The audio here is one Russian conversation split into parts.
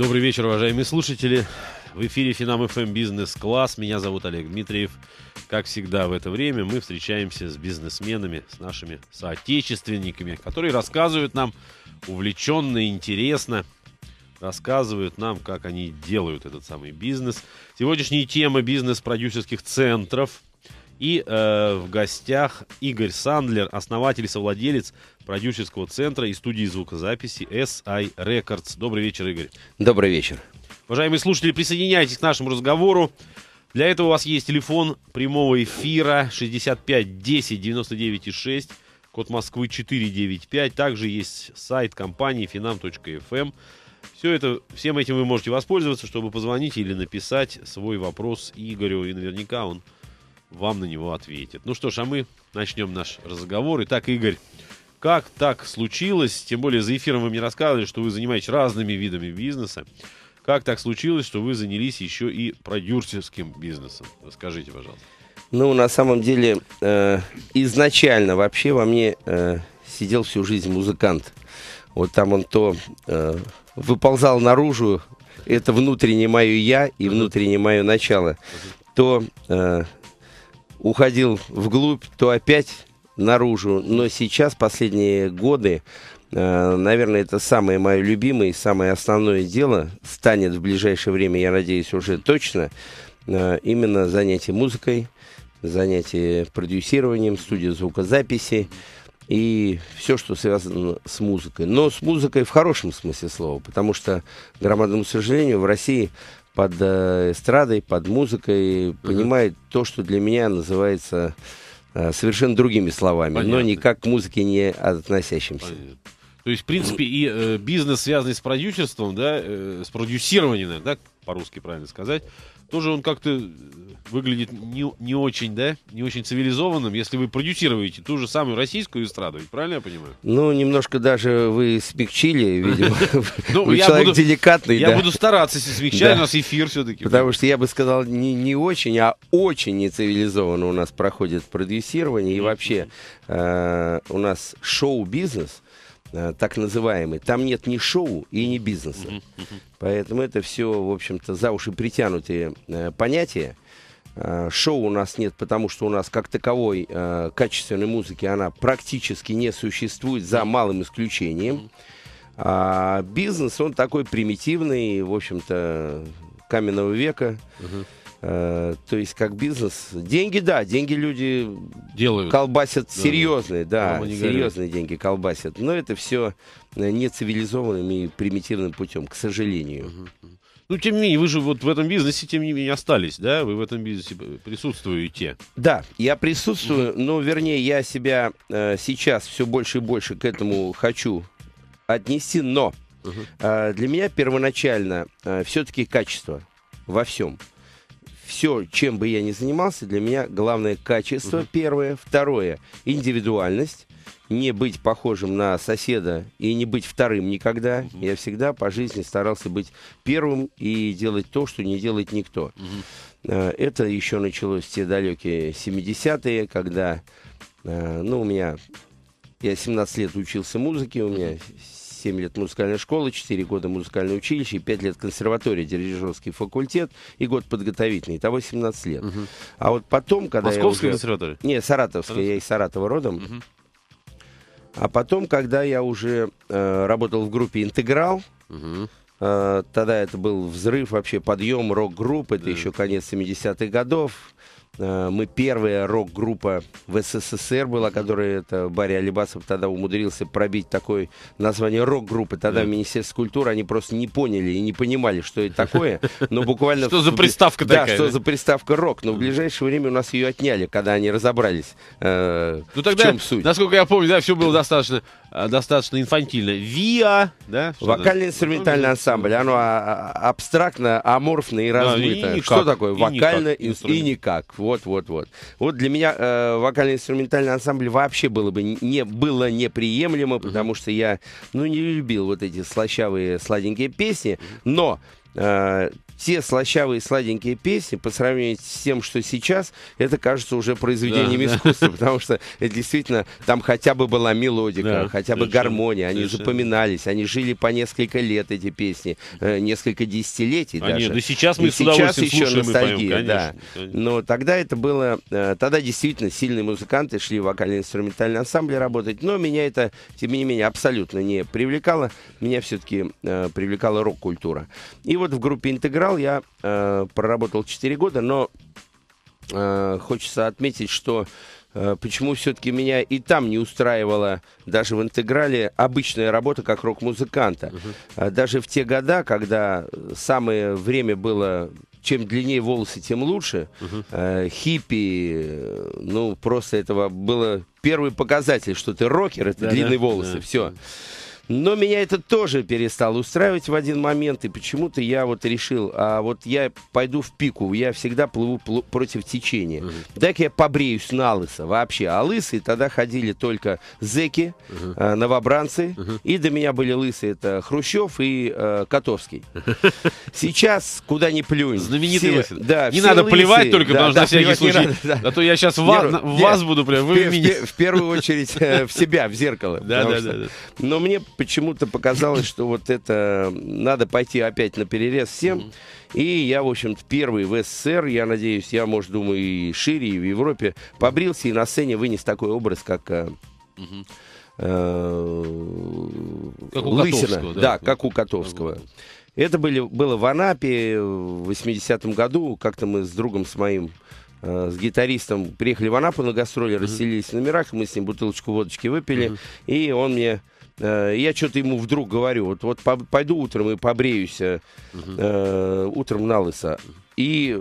Добрый вечер, уважаемые слушатели. В эфире Финам ФМ «Бизнес-класс». Меня зовут Олег Дмитриев. Как всегда в это время мы встречаемся с бизнесменами, с нашими соотечественниками, которые рассказывают нам увлеченно и интересно, рассказывают нам, как они делают этот самый бизнес. Сегодняшняя тема — бизнес-продюсерских центров. И в гостях Игорь Сандлер, основатель и совладелец продюсерского центра и студии звукозаписи SI Records. Добрый вечер, Игорь. Добрый вечер. Уважаемые слушатели, присоединяйтесь к нашему разговору. Для этого у вас есть телефон прямого эфира 65 10 99 6, код Москвы 495. Также есть сайт компании finam.fm. Всем этим вы можете воспользоваться, чтобы позвонить или написать свой вопрос Игорю, и наверняка он вам на него ответит. Ну что ж, а мы начнем наш разговор. Итак, Игорь, как так случилось, тем более за эфиром вы мне рассказывали, что вы занимаетесь разными видами бизнеса, как так случилось, что вы занялись еще и продюсерским бизнесом? Расскажите, пожалуйста. Ну, на самом деле, изначально вообще во мне сидел всю жизнь музыкант. Вот там он то выползал наружу, это внутреннее мое «я» и внутреннее мое начало, то... уходил вглубь, то опять наружу. Но сейчас, последние годы, наверное, это самое мое любимое и самое основное дело станет в ближайшее время, я надеюсь, уже точно, именно занятие музыкой, занятие продюсированием, студия звукозаписи и все, что связано с музыкой. Но с музыкой в хорошем смысле слова, потому что, к громадному сожалению, в России... под эстрадой, под музыкой, понимает то, что для меня называется совершенно другими словами, но никак к музыке не относящимся. Понятно. То есть, в принципе, и бизнес, связанный с продюсерством, да, с продюсированием, да, по-русски правильно сказать, тоже он как-то выглядит не очень цивилизованным, если вы продюсируете ту же самую российскую эстраду, правильно я понимаю? Ну, немножко даже вы смягчили, видимо. Вы человек деликатный. Я буду стараться смягчать, у нас эфир все-таки. Потому что я бы сказал, не очень, а очень нецивилизованно у нас проходит продюсирование. И вообще у нас шоу-бизнес, так называемый, там нет ни шоу и ни бизнеса. Поэтому это все, в общем-то, за уши притянутые понятия. Шоу у нас нет, потому что у нас как таковой качественной музыки она практически не существует, за малым исключением. А бизнес, он такой примитивный, в общем-то, каменного века. То есть, как бизнес, деньги, да, деньги люди делают, колбасят, да, серьезные, да, серьезные деньги колбасят, но это все нецивилизованным и примитивным путем, к сожалению. Ну, тем не менее, вы же вот в этом бизнесе, тем не менее, остались, да? Вы в этом бизнесе присутствуете. Да, я присутствую, но, вернее, я себя сейчас все больше и больше к этому хочу отнести, но для меня первоначально все-таки качество во всем. Все, чем бы я ни занимался, для меня главное качество, первое. Второе, индивидуальность. Не быть похожим на соседа и не быть вторым никогда. Я всегда по жизни старался быть первым и делать то, что не делает никто. Это еще началось в те далекие 70-е, когда, ну, у меня... Я 17 лет учился музыке, у меня... 7 лет музыкальной школы, 4 года музыкальное училище, 5 лет консерватория, дирижерский факультет и год подготовительный. Итого 17 лет. А вот потом, когда... Московская консерватория? Не, саратовская. Я из Саратова родом. А потом, когда я уже работал в группе «Интеграл», тогда это был взрыв, вообще подъем рок-групп. Это еще конец 70-х годов. Мы первая рок-группа в СССР была, которая, это Барри Алибасов тогда умудрился пробить такое название рок-группы. Тогда в Министерстве культуры они просто не поняли и не понимали, что это такое. Но буквально... Что за приставка такая? Да, что за приставка рок. Но в ближайшее время у нас ее отняли, когда они разобрались, в чем суть. Насколько я помню, да, все было достаточно инфантильно. ВИА, да? Вокально-инструментальный ансамбль. Оно абстрактно, аморфно и размыто. Что такое вокально и никак? Вот. Вот для меня вокально-инструментальный ансамбль вообще было неприемлемо, потому что я, ну, не любил вот эти слащавые, сладенькие песни, но те слащавые сладенькие песни по сравнению с тем, что сейчас, это кажется уже произведением искусства, потому что это действительно там хотя бы была мелодика, хотя бы гармония, они запоминались, они жили по несколько лет, эти песни, несколько десятилетий даже. Да сейчас мы с удовольствием слушаем и поем, конечно. Но тогда это было, тогда действительно сильные музыканты шли в вокально-инструментальные ансамбли работать, но меня это, тем не менее, абсолютно не привлекало, меня все-таки привлекала рок-культура. И вот в группе «Интеграл» я проработал 4 года, но хочется отметить, что почему все-таки меня и там не устраивала даже в «Интеграле» обычная работа как рок-музыканта. Даже в те года, когда самое время было... Чем длиннее волосы, тем лучше. Хиппи, ну, просто этого было первый показатель, что ты рокер, это длинные волосы, все. Но меня это тоже перестало устраивать в один момент, и почему-то я вот решил, а вот я пойду в пику, я всегда плыву против течения. Дай-ка я побреюсь на лысо вообще. А лысые тогда ходили только зэки, новобранцы, и до меня были лысые, это Хрущев и Котовский. Сейчас куда ни плюнь. Знаменитый лысый. Да, не надо лысые, плевать только, потому что на всякий случай. Надо, А то я сейчас вас буду плевать. В первую очередь в себя, в зеркало. Но мне почему-то показалось, что вот это надо пойти опять на перерез всем. И я, в общем-то, первый в СССР, я надеюсь, я, может, думаю, и шире, и в Европе, побрился и на сцене вынес такой образ, как... лысина, да, как у Котовского. Это было в Анапе в 80-м году, как-то мы с другом с моим... с гитаристом приехали в Анапу на гастроли, расселились в номерах, мы с ним бутылочку водочки выпили, и он мне, я что-то ему вдруг говорю, вот пойду утром и побреюсь, утром на лысо. И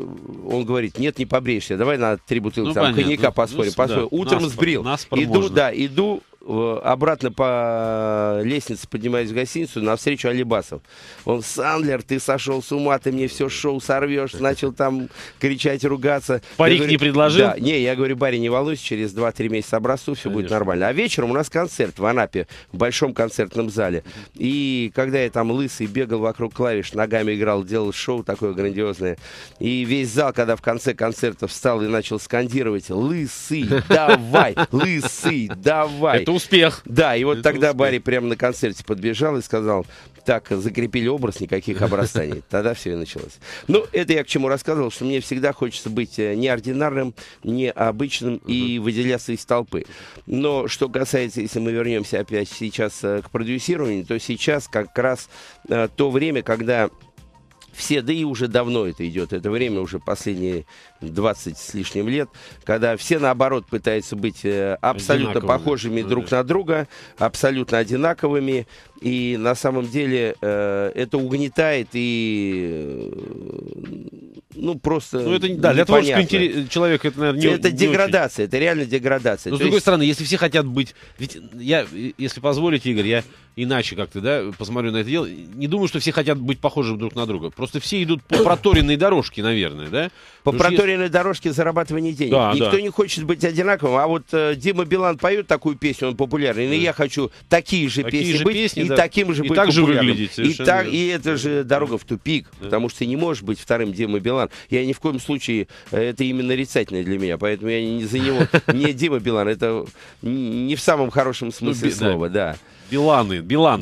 он говорит, нет, не побреешься, давай на 3 бутылки, ну, там, коньяка поспорим. Утром сбрил, иду обратно по лестнице, поднимаюсь в гостиницу, навстречу Алибасов. Он: Сандлер, ты сошел с ума, ты мне все шоу сорвешь, начал там кричать, ругаться. Парик не предложил? Да, не, я говорю, Барри, не волнуйся, через 2-3 месяца обрасту, все будет нормально. А вечером у нас концерт в Анапе, в большом концертном зале. И когда я там лысый бегал вокруг клавиш, ногами играл, делал шоу такое грандиозное, и весь зал, когда в конце концерта встал и начал скандировать: лысый, давай, лысый, давай. Это успех. Да, и вот тогда Барри прямо на концерте подбежал и сказал: так, закрепили образ, никаких обрастаний. Тогда все и началось. Ну, это я к чему рассказывал, что мне всегда хочется быть неординарным, необычным и выделяться из толпы. Но что касается, если мы вернемся опять сейчас к продюсированию, то сейчас как раз то время, когда... Все, да и уже давно это идет, это время уже последние 20 с лишним лет, когда все наоборот пытаются быть абсолютно похожими друг на друга, абсолютно одинаковыми, и на самом деле это угнетает и... Ну, просто... Ну, это, да, для творческого человека это, наверное, это деградация, это реально деградация. Но, с другой стороны, если все хотят быть... Ведь я, если позволите, Игорь, я иначе как-то, посмотрю на это дело. Не думаю, что все хотят быть похожими друг на друга. Просто все идут по проторенной дорожке, наверное, да? По проторенной дорожке зарабатывания денег. Да, никто не хочет быть одинаковым. А вот Дима Билан поет такую песню, он популярный. И я хочу такие же песни быть, и таким же быть популярным. И это же дорога в тупик. Потому что ты не можешь быть вторым Димой Билан. Я ни в коем случае, это именно нарицательное для меня, поэтому я не за него, не Дима Билан, это не в самом хорошем смысле слова, да. Биланы, да,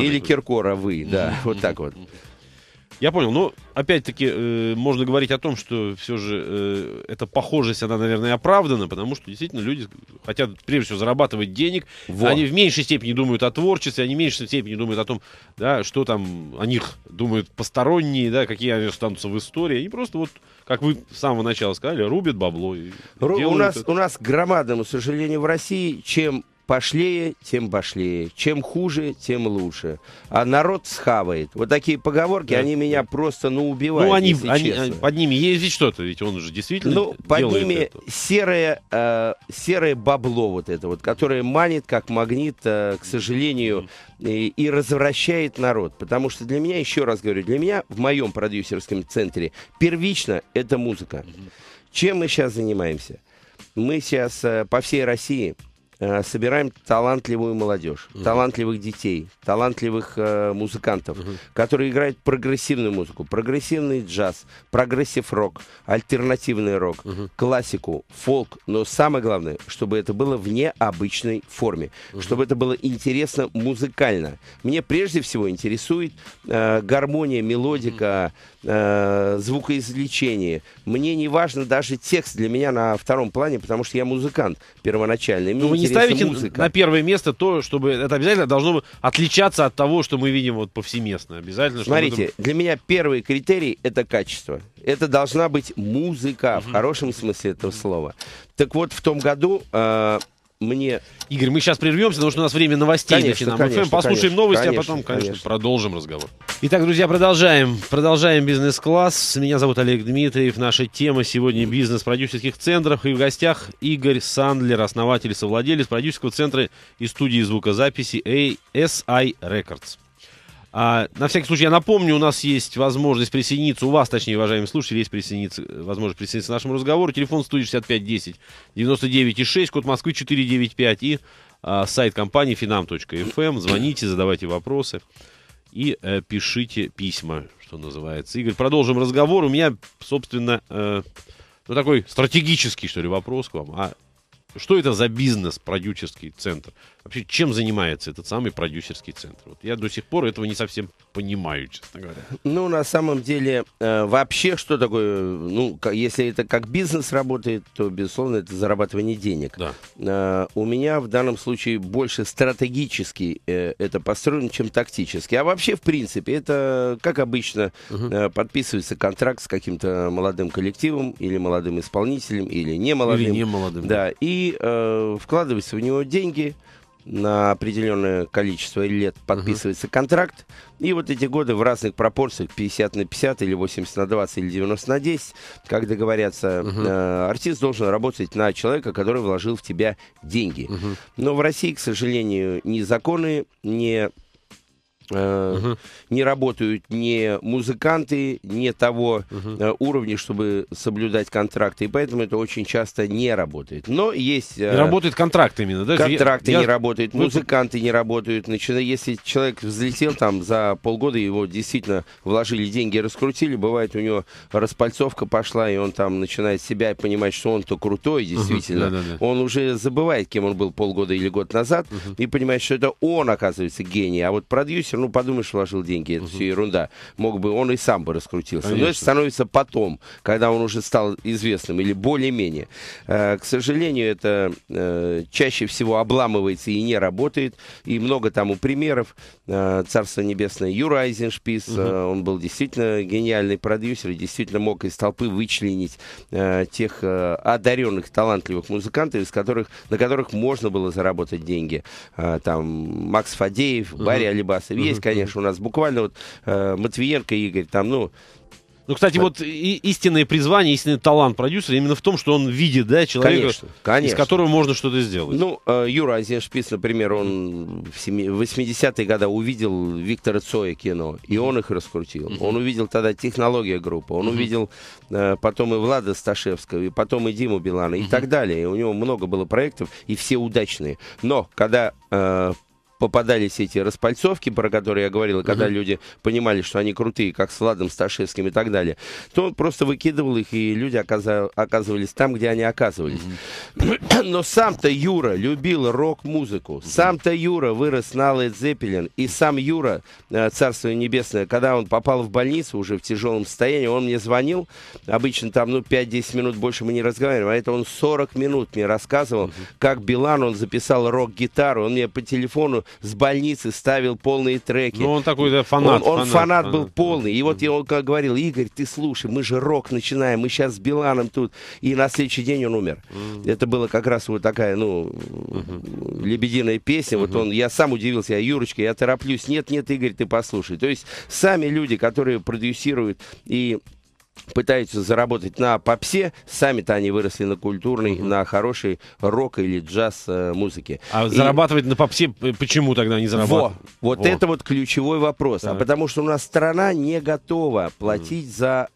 или Киркоровы, да, вот так вот. Я понял, но опять-таки можно говорить о том, что все же эта похожесть, она, наверное, оправдана, потому что действительно люди хотят, прежде всего, зарабатывать денег, они в меньшей степени думают о творчестве, они в меньшей степени думают о том, что там о них думают посторонние, какие они останутся в истории, они просто вот... Как вы с самого начала сказали, рубят бабло. У нас, к громадному сожалению, в России, чем пошлее, тем башлее. Чем хуже, тем лучше. А народ схавает. Вот такие поговорки, они меня просто убивают. Ну, они под ними есть что-то, ведь он же действительно под ними серое бабло вот это вот, которое манит как магнит, к сожалению, и развращает народ. Потому что для меня, еще раз говорю, для меня в моем продюсерском центре первично это музыка. Чем мы сейчас занимаемся? Мы сейчас по всей России собираем талантливую молодежь, талантливых детей, талантливых музыкантов, которые играют прогрессивную музыку, прогрессивный джаз, прогрессив-рок, альтернативный рок, классику, фолк, но самое главное, чтобы это было в необычной форме, чтобы это было интересно музыкально. Мне прежде всего интересует гармония, мелодика, звукоизвлечение. Мне не важно даже текст, для меня на втором плане, потому что я музыкант первоначальный. Мне интересна музыка. Вы не ставите на первое место то, чтобы это обязательно должно отличаться от того, что мы видим вот повсеместно. Обязательно. Смотрите, для меня первый критерий — это качество. Это должна быть музыка в хорошем смысле этого слова. Так вот, в том году... Игорь, мы сейчас прервемся, потому что у нас время новостей. Конечно, послушаем новости, а потом, конечно, продолжим разговор. Итак, друзья, продолжаем бизнес-класс. Меня зовут Олег Дмитриев. Наша тема сегодня — бизнес продюсерских центров. И в гостях Игорь Сандлер, основатель и совладелец продюсерского центра и студии звукозаписи SI Records. На всякий случай я напомню, у нас есть возможность присоединиться, у вас, точнее, уважаемые слушатели, есть возможность присоединиться к нашему разговору. Телефон студии 65 10 99 6, код Москвы 495 и сайт компании finam.fm. Звоните, задавайте вопросы и пишите письма, что называется. Игорь, продолжим разговор. У меня, собственно, такой стратегический, что ли, вопрос к вам. Что это за бизнес, продюсерский центр? Вообще, чем занимается этот самый продюсерский центр? Вот я до сих пор этого не совсем понимаю, честно говоря. Ну, на самом деле, вообще, что такое... Ну, если это как бизнес работает, то, безусловно, это зарабатывание денег. Да. У меня в данном случае больше стратегически это построено, чем тактически. А вообще, в принципе, это, как обычно, подписывается контракт с каким-то молодым коллективом, или молодым исполнителем, или не молодым. Да, и вкладываются в него деньги на определенное количество лет, подписывается контракт, и вот эти годы в разных пропорциях, 50/50 или 80/20 или 90/10, как договорятся, артист должен работать на человека, который вложил в тебя деньги. Но в России, к сожалению, ни законы, ни... не работают ни музыканты, ни того уровня, чтобы соблюдать контракты. И поэтому это очень часто не работает. Но есть... Не работает контракт именно, да? Контракты не работают, музыканты не работают. Если человек взлетел там за полгода, его действительно вложили деньги и раскрутили, бывает у него распальцовка пошла, и он там начинает себя понимать, что он-то крутой, действительно. Он уже забывает, кем он был полгода или год назад, и понимает, что это он, оказывается, гений. А вот продюсер, ну, подумаешь, вложил деньги, это все ерунда. Мог бы, он и сам бы раскрутился. Конечно. Но это становится потом, когда он уже стал известным или более-менее. К сожалению, это чаще всего обламывается и не работает. И много тому примеров. Царство небесное, Юра Айзеншпис, он был действительно гениальный продюсер, и действительно мог из толпы вычленить тех одаренных, талантливых музыкантов, на которых можно было заработать деньги. Там Макс Фадеев, Барри Алибасов. Есть, конечно, у нас буквально вот Матвиенко Игорь, там, ну, кстати, вот истинное призвание, истинный талант продюсера именно в том, что он видит, да, человека, из которого можно что-то сделать. Ну, Юра Айзеншпис, например, он в 80-е годы увидел Виктора Цоя кино, и он их раскрутил. Он увидел тогда технологию группы, он увидел потом и Влада Сташевского, и потом и Диму Билана, и так далее. И у него много было проектов, и все удачные. Но когда... попадались эти распальцовки, про которые я говорил, когда люди понимали, что они крутые, как с Владом Сташевским и так далее, то он просто выкидывал их, и люди оказывались там, где они оказывались. Но сам-то Юра любил рок-музыку, сам-то Юра вырос на Led Zeppelin, и сам Юра, царство небесное, когда он попал в больницу уже в тяжелом состоянии, он мне звонил, обычно там, 5-10 минут больше мы не разговариваем, а это он 40 минут мне рассказывал, как Билан, он записал рок-гитару, он мне по телефону с больницы ставил полные треки. Ну, он такой, да, фанат. Он фанат был полный. И вот он как говорил: Игорь, ты слушай, мы же рок начинаем, мы сейчас с Биланом тут. И на следующий день он умер. Это была как раз вот такая, лебединая песня. Вот он, я сам удивился, Юрочка, я тороплюсь. Нет, нет, Игорь, ты послушай. То есть сами люди, которые продюсируют и пытаются заработать на попсе, сами-то они выросли на культурной, на хорошей рок- или джаз-музыке. А зарабатывать на попсе почему тогда не зарабатывать? Вот это вот ключевой вопрос. Да. А потому что у нас страна не готова платить за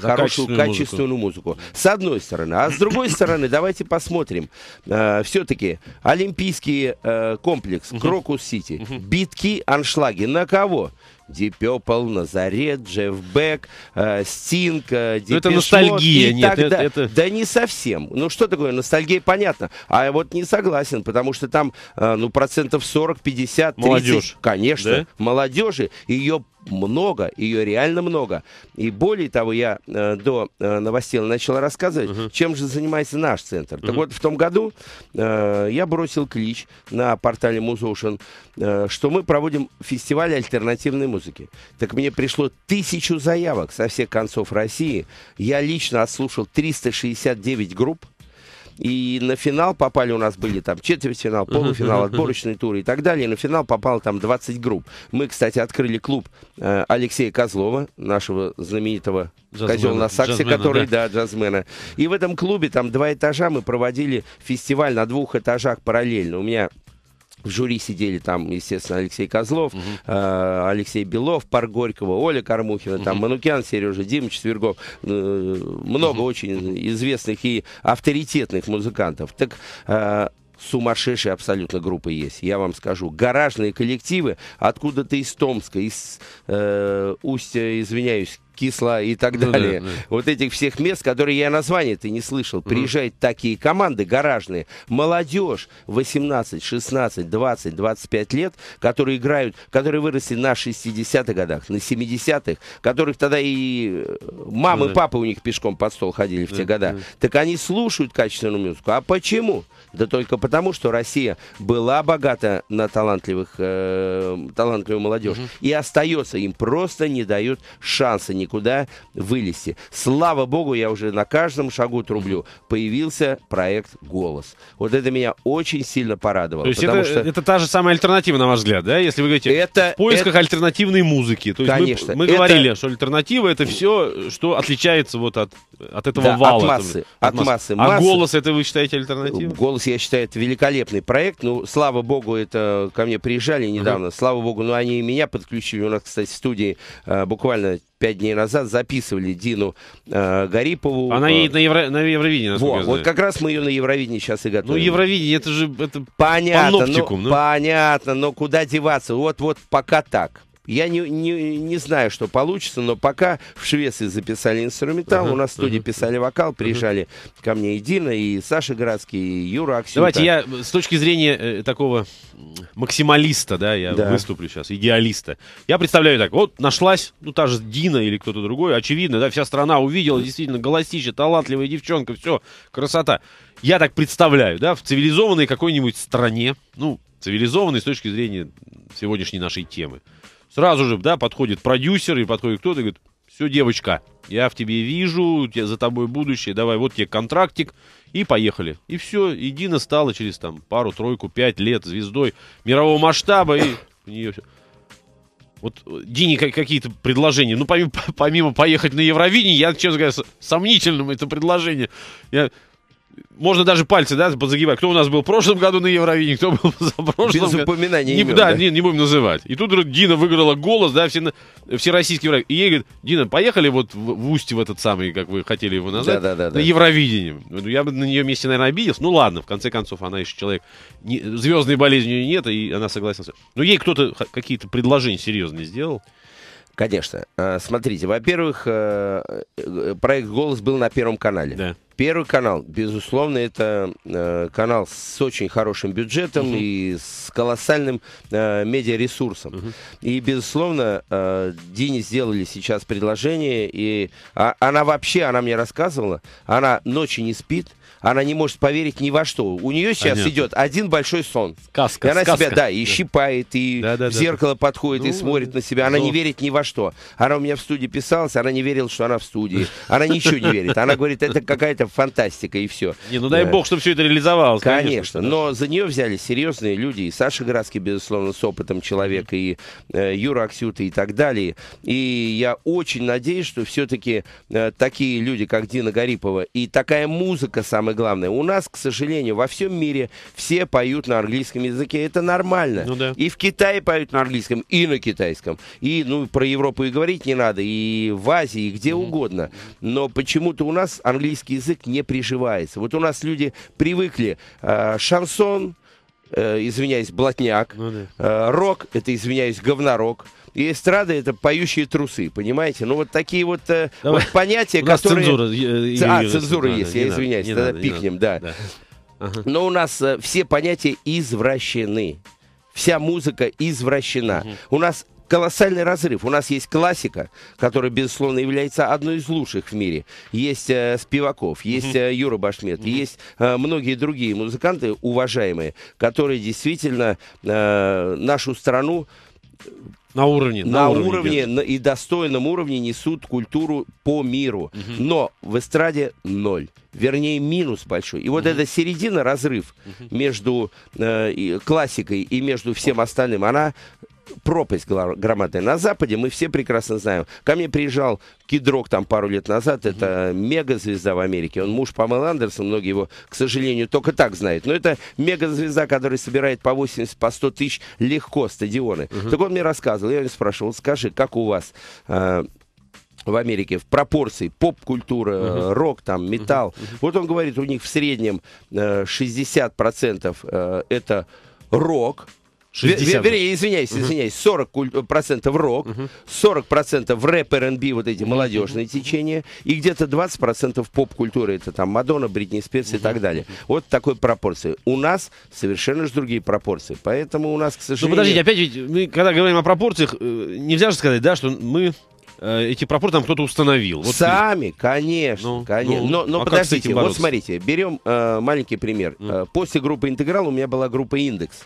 хорошую, качественную музыку. С одной стороны. А с другой стороны, давайте посмотрим. Все-таки олимпийский комплекс, Крокус-Сити, битки, аншлаги. На кого? Deep Purple, Назарет, Джефф Бек, Стинг, Deep это Purple, ностальгия, нет, это... Да не совсем. Ну что такое ностальгия, понятно. А вот не согласен, потому что там ну, 40-50%, 30%. Молодежь. Конечно, да? Молодежи, ее много, ее реально много. И более того, я до новостей начал рассказывать, чем же занимается наш центр. Так вот, в том году я бросил клич на портале Музошен, что мы проводим фестиваль альтернативной музыки. Так мне пришло 1000 заявок со всех концов России. Я лично отслушал 369 групп. И на финал попали, у нас были там четвертьфинал, полуфинал, отборочные туры и так далее. И на финал попало там 20 групп. Мы, кстати, открыли клуб Алексея Козлова, нашего знаменитого козел на саксе, который, да, джазмена. И в этом клубе там 2 этажа мы проводили фестиваль на 2 этажах параллельно. У меня... В жюри сидели там, естественно, Алексей Козлов, Алексей Белов, Парк Горького, Оля Кармухина, там Манукян, Сережа, Димыч, Свергов. Много очень известных и авторитетных музыкантов. Так... сумасшедшие абсолютно группы есть, я вам скажу. Гаражные коллективы откуда-то из Томска, из Устья, извиняюсь, Кисла и так далее. Вот этих всех мест, которые я названия-то не слышал. Приезжают такие команды гаражные. Молодежь 18, 16, 20, 25 лет, которые играют, которые выросли на 60-х годах, на 70-х, которых тогда и мамы, папы у них пешком под стол ходили в те года. Так они слушают качественную музыку. А почему? Да только потому, что Россия была богата на талантливую молодежь. И остается, им просто не дают шанса никуда вылезти. Слава богу, я уже на каждом шагу трублю. Появился проект «Голос». Вот это меня очень сильно порадовало. То есть это та же самая альтернатива, на ваш взгляд, да? Если вы говорите в поисках альтернативной музыки. То есть конечно. Мы говорили, что альтернатива — это все, что отличается вот от этого вала. От массы. А «Голос» — это вы считаете альтернативой? «Голос», я считаю, это великолепный проект. Ну, слава богу, это ко мне приезжали недавно. Слава богу, но они и меня подключили. У нас, кстати, в студии буквально 5 дней назад записывали Дину Гарипову. Она едет на Евровидение, насколько я знаю. Вот как раз мы ее на Евровидении сейчас и готовим. Ну, Евровидение, это же паноптикум. Понятно, но куда деваться? Вот пока так. Я не знаю, что получится, но пока в Швеции записали инструментал, у нас в студии писали вокал, приезжали ко мне и Дина, и Саша Градский, и Юра Аксин. Давайте я с точки зрения такого максималиста, да, я выступлю сейчас, идеалиста. Я представляю так, вот нашлась, ну, та же Дина или кто-то другой, очевидно, да, вся страна увидела, действительно, голосище, талантливая девчонка, все, красота. Я так представляю, да, в цивилизованной какой-нибудь стране, ну, цивилизованной с точки зрения сегодняшней нашей темы. Сразу же, да, подходит продюсер и подходит кто-то и говорит: все, девочка, я в тебе вижу, за тобой будущее, давай, вот тебе контрактик, и поехали. И все, и Дина стала через там пару, тройку, 5 лет звездой мирового масштаба, и у нее все. Вот Дине какие-то предложения, ну, помимо поехать на Евровидение, я, честно говоря, сомнительным это предложение. Можно даже пальцы, да, подзагибать. Кто у нас был в прошлом году на Евровидении, кто был позапрошлом. Без упоминания имен, не будем называть. И тут Дина выиграла «Голос», да, всероссийский Евровидение. И ей говорит: Дина, поехали вот в Устье, в этот самый, как вы хотели его назвать, на Евровидение. Я бы на нее месте, наверное, обиделся. Ну ладно, в конце концов, она еще человек. Звездной болезни у нее нет, и она согласилась. Но ей кто-то какие-то предложения серьезные сделал. Конечно. Смотрите, во-первых, проект «Голос» был на Первом канале. Да. Первый канал, безусловно, это канал с очень хорошим бюджетом и с колоссальным медиаресурсом. И, безусловно, Дине сделали сейчас предложение. И она вообще, она мне рассказывала, она ночью не спит. Она не может поверить ни во что. У нее сейчас идет один большой сон. Сказка, и она сказка. Себя, да, и щипает, и в зеркало подходит, и смотрит на себя. Она не верит ни во что. Она у меня в студии писалась, она не верила, что она в студии. Она ничего не верит. Она говорит, это какая-то это фантастика и все. Не, ну дай бог, чтобы все это реализовалось. Конечно, но за нее взяли серьезные люди. И Саша Градский, безусловно, с опытом человека, и Юра Аксин, и так далее. И я очень надеюсь, что все-таки такие люди, как Дина Гарипова, и такая музыка, самое главное. У нас, к сожалению, во всем мире все поют на английском языке. Это нормально. Ну, да. И в Китае поют на английском, и на китайском. И, ну, про Европу и говорить не надо, и в Азии, и где угодно. Но почему-то у нас английский язык не приживается. Вот у нас люди привыкли шансон, извиняюсь, блатняк, ну, да. Рок, это, извиняюсь, говнорок. И эстрада — это поющие трусы, понимаете? Ну, вот такие вот, понятия, которые... У нас цензура. Цензура есть, я извиняюсь, тогда пикнем, да. Но у нас все понятия извращены. Вся музыка извращена. У нас колоссальный разрыв. У нас есть классика, которая, безусловно, является одной из лучших в мире. Есть Спиваков, есть Юра Башмет, есть многие другие музыканты, уважаемые, которые действительно нашу страну... На уровне и достойном уровне несут культуру по миру. Но в эстраде ноль. Вернее, минус большой. И вот эта середина, разрыв между классикой и между всем остальным, она... пропасть громадная. На Западе мы все прекрасно знаем. Ко мне приезжал Кидрок там пару лет назад. Это мегазвезда в Америке. Он муж Памелы Андерсон. Многие его, к сожалению, только так знают. Но это мегазвезда, которая собирает по 80, по 100 тысяч легко стадионы. Так он мне рассказывал. Я его спрашивал, скажи, как у вас... в Америке в пропорции поп-культура, рок, там, металл. Вот он говорит, у них в среднем 60% это рок. Вернее, извиняюсь, 40% рок, 40% рэп, R&B, вот эти молодежные течения, и где-то 20% поп-культуры, это там Мадонна, Бритни Спирс и так далее. Вот такой пропорции. У нас совершенно же другие пропорции, поэтому у нас, к сожалению... Ну подождите, опять ведь мы, когда говорим о пропорциях, нельзя же сказать, да, что мы... эти пропорции там кто-то установил. Вот сами, конечно. Но подождите, вот смотрите, берем маленький пример. После группы «Интеграл» у меня была группа «Индекс».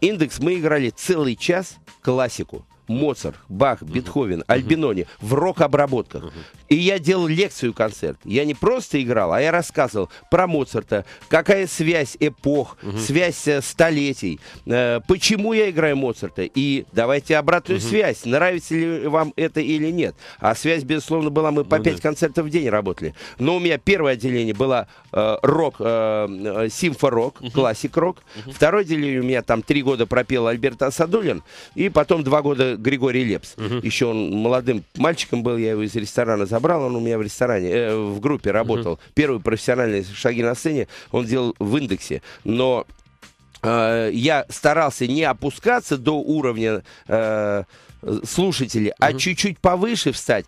«Индекс» мы играли целый час классику. Моцарт, Бах, Бетховен, Альбинони в рок-обработках. И я делал лекцию-концерт. Я не просто играл, а я рассказывал про Моцарта, какая связь эпох, связь столетий, почему я играю Моцарта. И давайте обратную связь, нравится ли вам это или нет. А связь, безусловно, была, мы по 5 концертов в день работали. Но у меня первое отделение было рок, симфорок, классик-рок. Второе отделение у меня там 3 года пропел Альберт Асадуллин, и потом 2 года Григорий Лепс. Еще он молодым мальчиком был, я его из ресторана забрал, он у меня в ресторане, в группе работал. Первые профессиональные шаги на сцене он делал в «Индексе». Но я старался не опускаться до уровня... слушатели, а чуть-чуть повыше встать.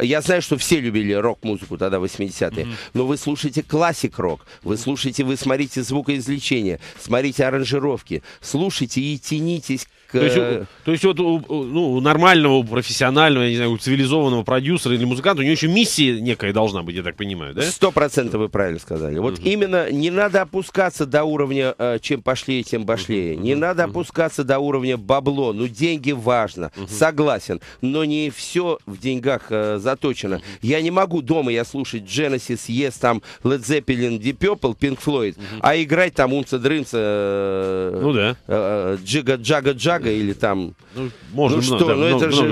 Я знаю, что все любили рок-музыку тогда, 80-е, но вы слушаете классик-рок, вы слушаете, вы смотрите звукоизвлечение, смотрите аранжировки, слушайте и тянитесь к... То есть вот у нормального, у профессионального, я не знаю, у цивилизованного продюсера или музыканта, у него еще миссия некая должна быть, я так понимаю, да? 100% вы правильно сказали. Вот именно не надо опускаться до уровня чем пошлее, тем башлее. Не надо опускаться до уровня бабло, ну деньги важно. Согласен, но не все в деньгах заточено. Я не могу дома я слушать Genesis, Yes, там, Led Zeppelin, Deep Purple, Pink Floyd, а играть там Умца-Дрымца, Джига-Джага-Джага или там... Ну, можно, ну, что?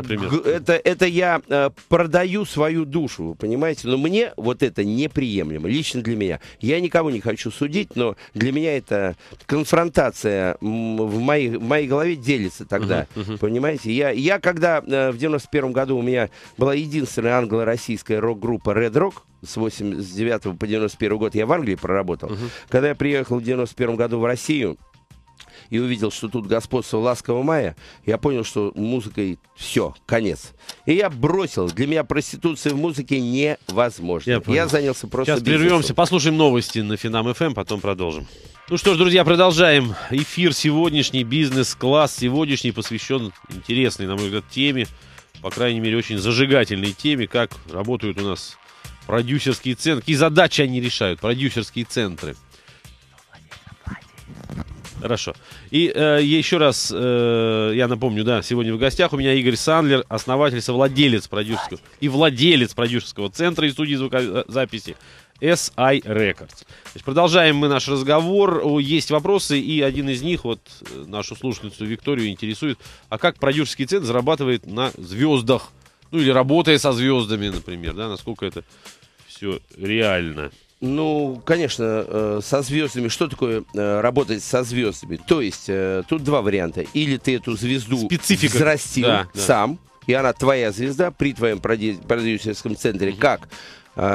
Это я продаю свою душу, вы понимаете? Но мне вот это неприемлемо, лично для меня. Я никого не хочу судить, но для меня это конфронтация в моей голове делится тогда, понимаете? Я когда в 91 году у меня была единственная англо-российская рок-группа Red Rock, с 89 по 91 год я в Англии проработал. Когда я приехал в 91 году в Россию и увидел, что тут господство ласкового мая, я понял, что музыкой все, конец. И я бросил. Для меня проституция в музыке невозможна. Я занялся просто бизнесом. Сейчас прервемся, послушаем новости на Финам ФМ, потом продолжим. Ну что ж, друзья, продолжаем. Эфир сегодняшний, бизнес-класс сегодняшний посвящен интересной, на мой взгляд, теме, по крайней мере, очень зажигательной теме, как работают у нас продюсерские центры, какие задачи они решают, продюсерские центры. Хорошо. И еще раз я напомню, да, сегодня в гостях у меня Игорь Сандлер, основатель, совладелец продюсерского и владелец продюсерского центра и студии звукозаписи SI Records. Значит, продолжаем мы наш разговор. Есть вопросы, и один из них, вот нашу слушательницу Викторию интересует, а как продюсерский центр зарабатывает на звездах? Ну или работая со звездами, например, да, насколько это все реально? Ну, конечно, со звездами. Что такое работать со звездами? То есть тут два варианта. Или ты эту звезду взрастил, да, сам, да, и она твоя звезда при твоем продюсерском центре, как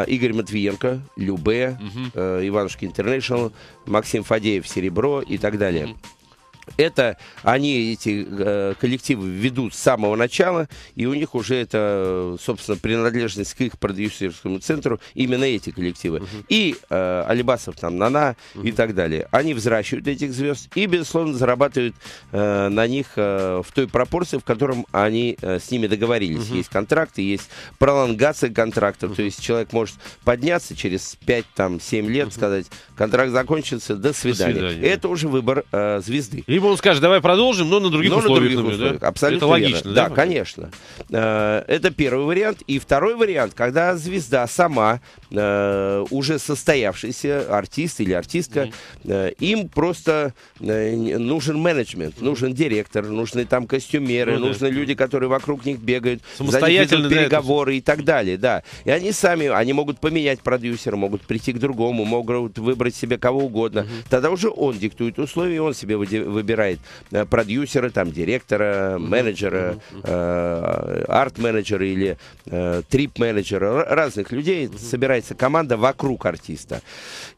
Игорь Матвиенко, Любе, Иванушки Интернешнл, Максим Фадеев, Серебро и так далее. Это они, эти коллективы, ведут с самого начала, и у них уже это, собственно, принадлежность к их продюсерскому центру, именно эти коллективы. И Алибасов, там, Нана и так далее. Они взращивают этих звезд и, безусловно, зарабатывают на них в той пропорции, в котором они с ними договорились. Есть контракты, есть пролонгация контрактов, то есть человек может подняться через 5-7 лет, сказать, контракт закончился, до свидания. До свидания. Это уже выбор звезды. Либо он скажет, давай продолжим, но на других условиях. Да? Абсолютно. Это логично. Да, да, конечно. Это первый вариант. И второй вариант, когда звезда сама, уже состоявшийся артист или артистка, им просто нужен менеджмент, нужен директор, нужны там костюмеры, нужны люди, которые вокруг них бегают, самостоятельные переговоры и так далее. Да. И они сами, они могут поменять продюсера, могут прийти к другому, могут выбрать себе кого угодно. Тогда уже он диктует условия, он себе выбирает продюсера, там, директора, менеджера, арт-менеджера или трип-менеджера, разных людей. Собирается команда вокруг артиста.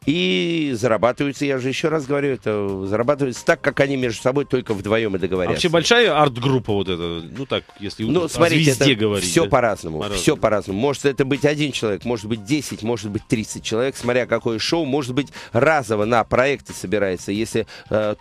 И зарабатываются, я же еще раз говорю, это зарабатывается так, как они между собой только вдвоем и договорятся. А вообще большая арт-группа вот эта, ну так, если смотрите, звезде говорить. Все, да? По-разному, все по-разному. Может это быть один человек, может быть 10, может быть 30 человек, смотря какое шоу, может быть разово на проекты собирается, если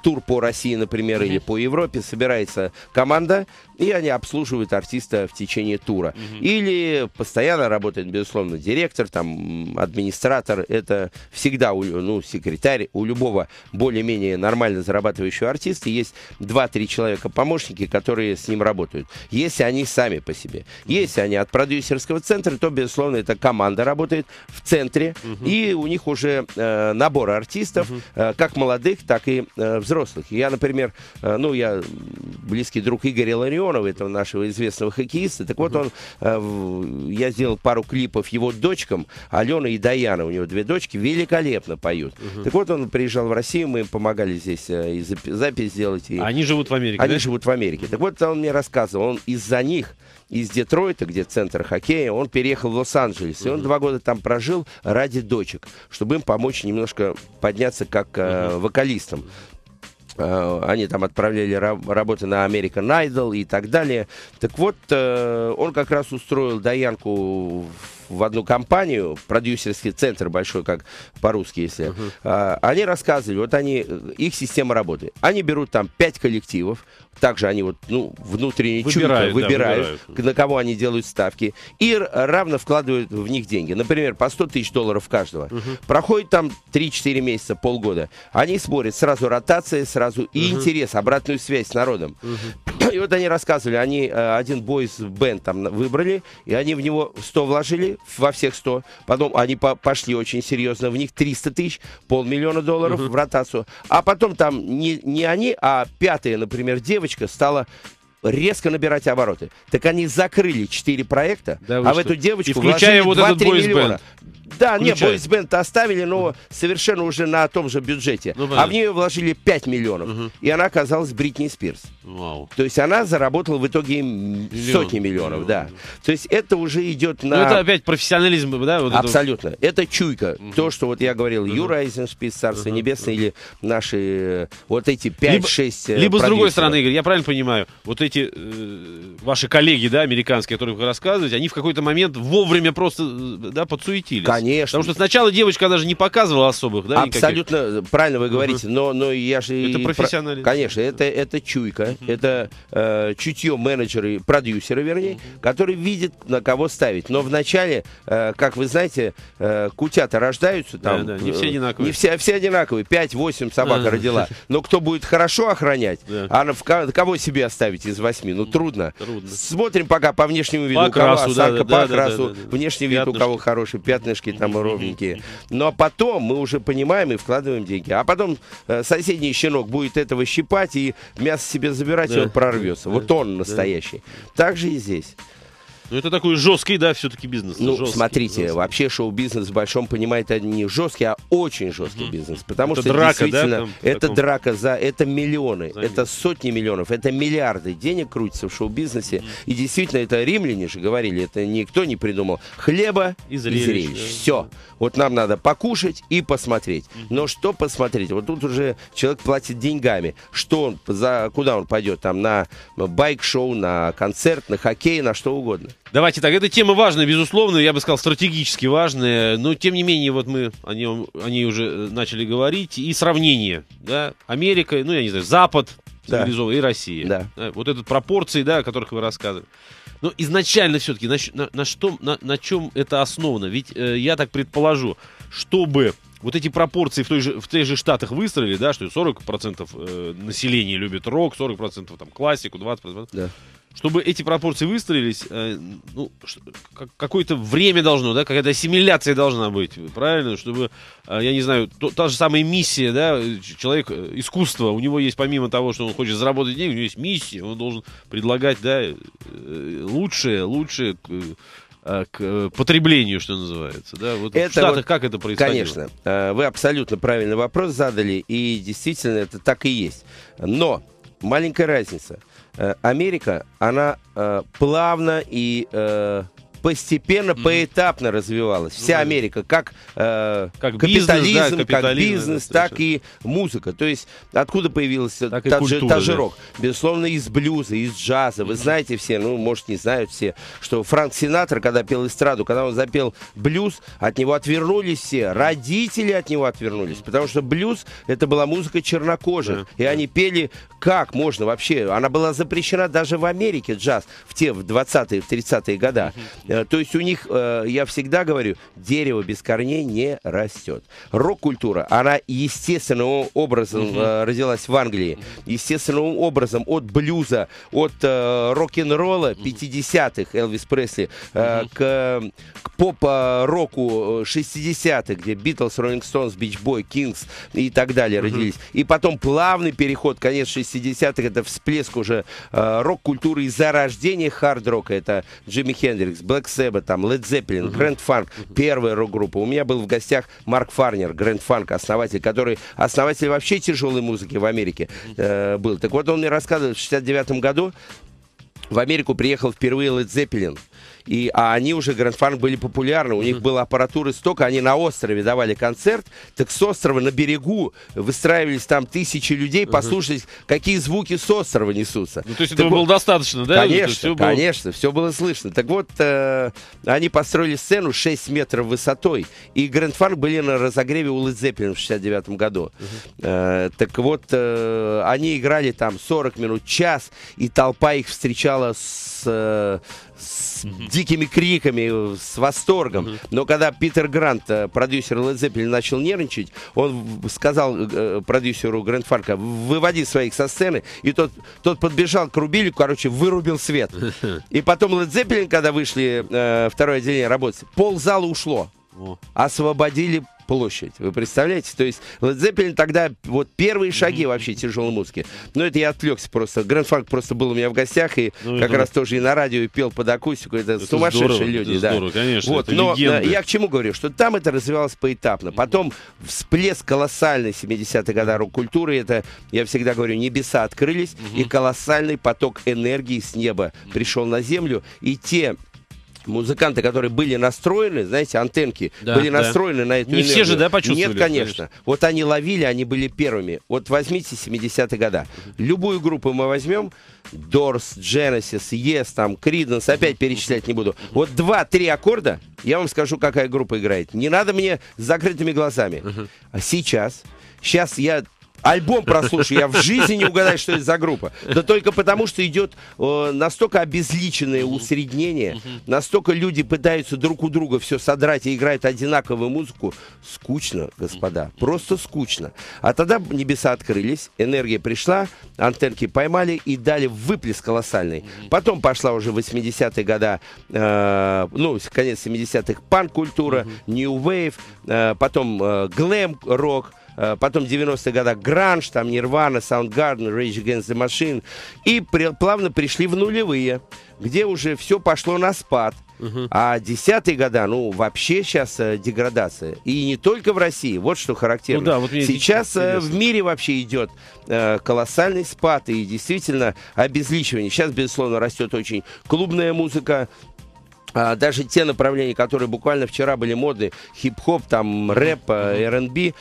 тур по России, например, или по Европе, собирается команда, и они обслуживают артиста в течение тура. Или постоянно работает, безусловно, директор, там, администратор. Это всегда, ну, секретарь. У любого более-менее нормально зарабатывающего артиста есть 2-3 человека-помощники, которые с ним работают. Если они сами по себе. Если они от продюсерского центра, то, безусловно, эта команда работает в центре. И у них уже набор артистов, как молодых, так и взрослых. Я, например, ну, я близкий друг Игоря Ларионова, этого нашего известного хоккеиста. Так вот, он, я сделал пару клипов его дочкам, Алена и Даяна, у него две дочки, великолепно поют. Так вот, он приезжал в Россию, мы им помогали здесь и запись сделать. И... Они живут в Америке, они, да? Живут в Америке. Так вот, он мне рассказывал, он из-за них, из Детройта, где центр хоккея, он переехал в Лос-Анджелес. И он 2 года там прожил ради дочек, чтобы им помочь немножко подняться как вокалистам. Они там отправляли работы на American Idol и так далее. Так вот, он как раз устроил Даянку в одну компанию, продюсерский центр большой, как по-русски, если. Они рассказывали, вот они, их система работы. Они берут там 5 коллективов, также они вот, ну, внутренне выбирают, чутко выбирают, да, на кого они делают ставки, и равно вкладывают в них деньги. Например, по $100 тысяч каждого. Проходит там 3-4 месяца, полгода. Они спорят, сразу ротация, сразу и интерес, обратную связь с народом. И вот они рассказывали, они один бойс-бенд там выбрали, и они в него 100 вложили, во всех 100. Потом они пошли очень серьезно, в них 300 тысяч, $500,000 в ротацию. А потом там не они, а 5-я, например, девочка стала резко набирать обороты. Так они закрыли 4 проекта, да, а в эту девочку вложили вот 2-3 миллиона. Да, не, бойсбенд-то оставили, но совершенно уже на том же бюджете. Ну, а в нее вложили 5 миллионов. И она оказалась Бритни Спирс. Вау. То есть она заработала в итоге сотни миллионов, да. То есть это уже идет на... Ну, это опять профессионализм, да? Вот абсолютно. Это чуйка. То, что вот я говорил, Юра Айзеншпис, Царство Небесное, или наши вот эти 5-6... Либо с другой стороны, Игорь, я правильно понимаю, вот эти ваши коллеги, да, американские, о которых вы рассказываете, они в какой-то момент вовремя просто, да, подсуетились. Конечно. Потому что сначала девочка даже не показывала особых, да? Абсолютно никаких. Правильно вы говорите, но я же... Это профессионализм. Конечно, это чуйка, это чутье менеджеры, продюсеры, вернее, которые видят, на кого ставить. Но вначале, как вы знаете, кутята рождаются там... Да, да, не все одинаковые. Не все одинаковые, 5-8 собак родила. Но кто будет хорошо охранять, кого себе оставить из 8? Ну, трудно. Смотрим пока по внешнему виду, по окрасу, внешний вид у кого хороший, пятнышки. там ровненькие. Но потом мы уже понимаем и вкладываем деньги. А потом соседний щенок будет этого щипать и мясо себе забирать, да, и он прорвется. Да. Вот он настоящий. Да. Так же и здесь. Ну, это такой жесткий, да, все-таки бизнес. Ну, жесткий, смотрите, жесткий. Вообще шоу-бизнес в большом понимании это не жесткий, а очень жесткий бизнес. Потому это что драка, действительно, да, там, это таком... драка за, это миллионы, за это сотни миллионов, это миллиарды денег крутятся в шоу-бизнесе. И действительно, это римляне же говорили, это никто не придумал. Хлеба и зрелищ. Да. Все. Вот нам надо покушать и посмотреть. Но что посмотреть? Вот тут уже человек платит деньгами. Что он, за, куда он пойдет? Там на байк-шоу, на концерт, на хоккей, на что угодно. Давайте так, эта тема важная, безусловно, я бы сказал, стратегически важная, но тем не менее, вот мы о ней уже начали говорить, и сравнение, да, Америка, ну, я не знаю, Запад, да, цивилизованный, и Россия, да. Да, вот этот пропорции, да, о которых вы рассказывали. Но изначально все-таки на чем это основано? Ведь я так предположу, чтобы вот эти пропорции в тех же Штатах выстроили, да, что 40% населения любит рок, 40% там классику, 20%. Да. Чтобы эти пропорции выстроились, ну, какое-то время должно, да, какая-то ассимиляция должна быть, правильно? Чтобы, я не знаю, та же самая миссия, да, человек, искусство, у него есть помимо того, что он хочет заработать деньги, у него есть миссия, он должен предлагать, да, лучшее к потреблению, что называется. Да? Вот это в Штатах вот, как это происходило? Конечно, вы абсолютно правильный вопрос задали, и действительно это так и есть. Но маленькая разница. Америка, она плавно и постепенно, поэтапно развивалась. Вся Америка, как капитализм, да, как бизнес, так и музыка. То есть откуда появился тажирок? Да. Безусловно, из блюза, из джаза. Вы знаете все, ну, может, не знают все, что Франк Синатра, когда пел эстраду, когда он запел блюз, от него отвернулись все. Родители от него отвернулись, потому что блюз — это была музыка чернокожих. И они пели как можно вообще. Она была запрещена даже в Америке, джаз, в 20-е, в 30-е годы. То есть у них, я всегда говорю, дерево без корней не растет. Рок-культура, она естественным образом родилась в Англии. Естественным образом от блюза, от рок-н-ролла 50-х, Элвис Пресли, к поп-року 60-х, где Битлз, Роллинг Стоунс, Бич Бой, Кингс и так далее родились. И потом плавный переход, конец 60-х, это всплеск уже рок-культуры и зарождение хард-рока. Это Джимми Хендрикс, Black Sabbath, там, Led Zeppelin, Grand Funk, первая рок-группа. У меня был в гостях Марк Фарнер, Grand Funk, основатель, который основатель вообще тяжелой музыки в Америке был. Так вот, он мне рассказывал, в 69 году в Америку приехал впервые Led Zeppelin. А они уже, Grand Funk, были популярны. У них была аппаратура столько. Они на острове давали концерт. Так с острова на берегу выстраивались там тысячи людей послушать, какие звуки с острова несутся. Ну, то есть этого было достаточно, да? Конечно, конечно. Все было слышно. Так вот, они построили сцену 6 метров высотой. И Grand Funk были на разогреве у Led Zeppelin в 69 году. Так вот, они играли там 40 минут, час. И толпа их встречала с дикими криками, с восторгом. Но когда Питер Грант, продюсер Led Zeppelin, начал нервничать, он сказал продюсеру Grand Funk: выводи своих со сцены. И тот подбежал к рубильнику, короче, вырубил свет. И потом Led Zeppelin, когда вышли второе отделение работать, пол зала ушло. Освободили площадь. Вы представляете? То есть Led Zeppelin тогда вот первые шаги вообще тяжелой музыки. Но это я отвлекся просто. Grand Funk просто был у меня в гостях и как раз тоже и на радио, и пел под акустику. Это сумасшедшие здорово, люди. Это да. Здорово, конечно. Вот. Но я к чему говорю? Что там это развивалось поэтапно. Потом всплеск колоссальный 70-е годы рок-культуры. Это, я всегда говорю, небеса открылись и колоссальный поток энергии с неба пришел на землю. И те музыканты, которые были настроены, знаете, антенки, да, были настроены на эту энергию. Не все же, да, почувствовали? Нет, конечно. Вот они ловили, они были первыми. Вот возьмите 70-е годы. Любую группу мы возьмем, Doors, Genesis, Yes, там, Creedence, опять перечислять не буду. Вот 2-3 аккорда, я вам скажу, какая группа играет. Не надо мне с закрытыми глазами. А сейчас я Альбом прослушай, я в жизни не угадаю, что это за группа. Да только потому, что идет настолько обезличенное усреднение, настолько люди пытаются друг у друга все содрать и играют одинаковую музыку. Скучно, господа, просто скучно. А тогда небеса открылись, энергия пришла, антенки поймали и дали выплеск колоссальный. Потом пошла уже 80-е годы, ну, конец 70-х, панк-культура, New Wave, потом глэм-рок. Потом 90-е годы гранж, там Нирвана, Soundgarden, Rage Against the Machine. И плавно пришли в нулевые, где уже все пошло на спад. А 10-е годы, ну, вообще сейчас деградация. И не только в России, вот что характерно. Ну, да, вот сейчас в мире вообще идет колоссальный спад и действительно обезличивание. Сейчас, безусловно, растет очень клубная музыка. Даже те направления, которые буквально вчера были модны, хип-хоп, там, рэп, R&B,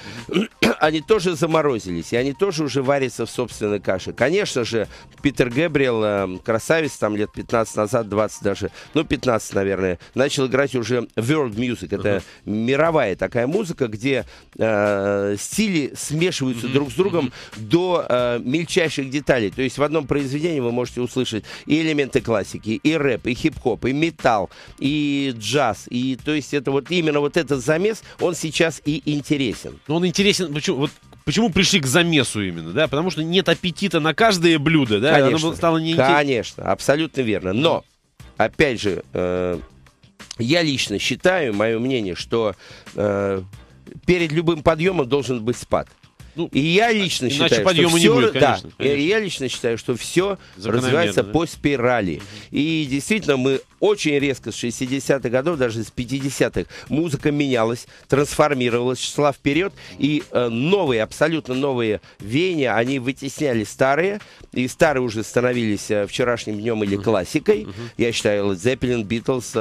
они тоже заморозились, и они тоже уже варятся в собственной каше. Конечно же, Питер Гэбриэл, красавец, там, лет 15 назад, 20 даже, ну, 15, наверное, начал играть уже world music, это мировая такая музыка, где стили смешиваются друг с другом до мельчайших деталей. То есть в одном произведении вы можете услышать и элементы классики, и рэп, и хип-хоп, и металл, и джаз, и то есть это вот именно вот этот замес, он сейчас и интересен. Но он интересен, почему, вот, почему пришли к замесу именно, да, потому что нет аппетита на каждое блюдо, да, конечно, оно стало неинтересно. Конечно, абсолютно верно, но, опять же, я лично считаю, мое мнение, что перед любым подъемом должен быть спад. Ну, и я лично считаю, что все, не будет, конечно, да, конечно. Я лично считаю, что все развивается по спирали. И действительно, мы очень резко с 60-х годов, даже с 50-х, музыка менялась, трансформировалась, шла вперед. И новые, абсолютно новые веяния, они вытесняли старые. И старые уже становились вчерашним днем или классикой. Я считаю, Led Zeppelin, Beatles,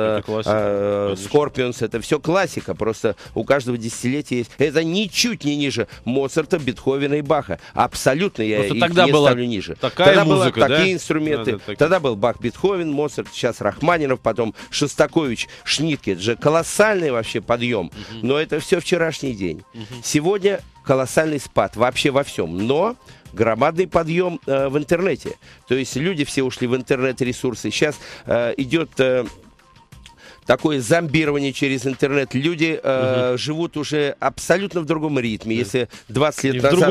Scorpions, это все классика. Просто у каждого десятилетия есть. Это ничуть не ниже Моцарта, Бетховена и Баха. Абсолютно я их не ставлю ниже. Тогда были такие инструменты. Тогда был Бах, Бетховен, Моцарт, сейчас Рахманинов, потом Шостакович, Шнитке. Это же колоссальный вообще подъем. Но это все вчерашний день. Сегодня колоссальный спад вообще во всем. Но громадный подъем в интернете. То есть люди все ушли в интернет-ресурсы. Сейчас идет... такое зомбирование через интернет. Люди живут уже абсолютно в другом ритме. Если 20 лет назад... В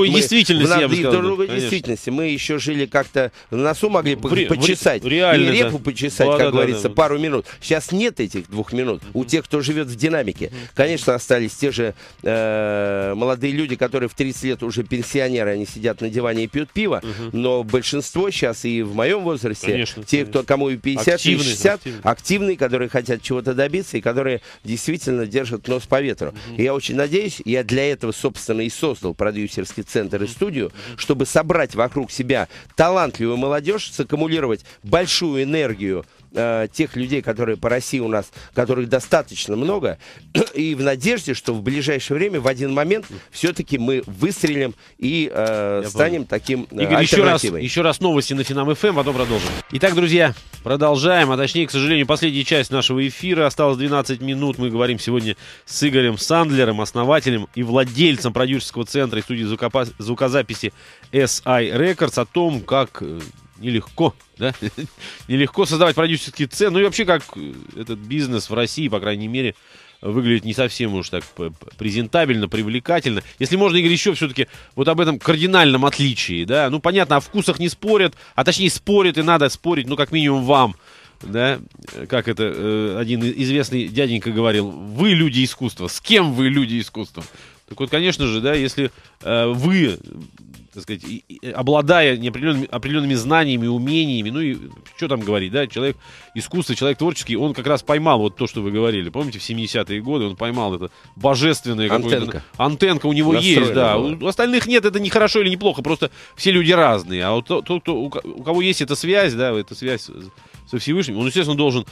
другой действительности. Мы еще жили как-то... В носу могли почесать. Реально, и репу почесать, как говорится, пару минут. Сейчас нет этих 2 минут у тех, кто живет в динамике. Конечно, остались те же молодые люди, которые в 30 лет уже пенсионеры. Они сидят на диване и пьют пиво. Но большинство сейчас и в моем возрасте, те, кто, кому и 50, активные, и 60, активные, которые хотят чего-то добиться и которые действительно держат нос по ветру. И я очень надеюсь, я для этого, собственно, и создал продюсерский центр и студию, чтобы собрать вокруг себя талантливую молодежь, саккумулировать большую энергию тех людей, которые по России у нас, которых достаточно много, и в надежде, что в ближайшее время, в один момент, все-таки мы выстрелим и станем таким альтернативой. Еще раз новости на Финам ФМ, потом продолжим. Итак, друзья, продолжаем, а точнее, к сожалению, последняя часть нашего эфира. Осталось 12 минут. Мы говорим сегодня с Игорем Сандлером, основателем и владельцем продюсерского центра и студии звукозаписи SI Records, о том, как... нелегко, да? Нелегко создавать продюсерские цены. Ну и вообще, как этот бизнес в России, по крайней мере, выглядит не совсем уж так презентабельно, привлекательно. Если можно, Игорь, еще все-таки вот об этом кардинальном отличии, да? Ну, понятно, о вкусах не спорят, а точнее спорят, и надо спорить, ну, как минимум вам, да? Как это один известный дяденька говорил, вы люди искусства. С кем вы люди искусства? Так вот, конечно же, да, если вы... так сказать, обладая определенными знаниями, умениями, ну и что там говорить, да, человек искусства, человек творческий, он как раз поймал вот то, что вы говорили, помните, в 70-е годы он поймал это божественное... Антенка у него настроена, есть, да, у остальных нет, это не хорошо или неплохо, просто все люди разные, а вот тот, кто, у кого есть эта связь, да, эта связь со Всевышним, он, естественно, должен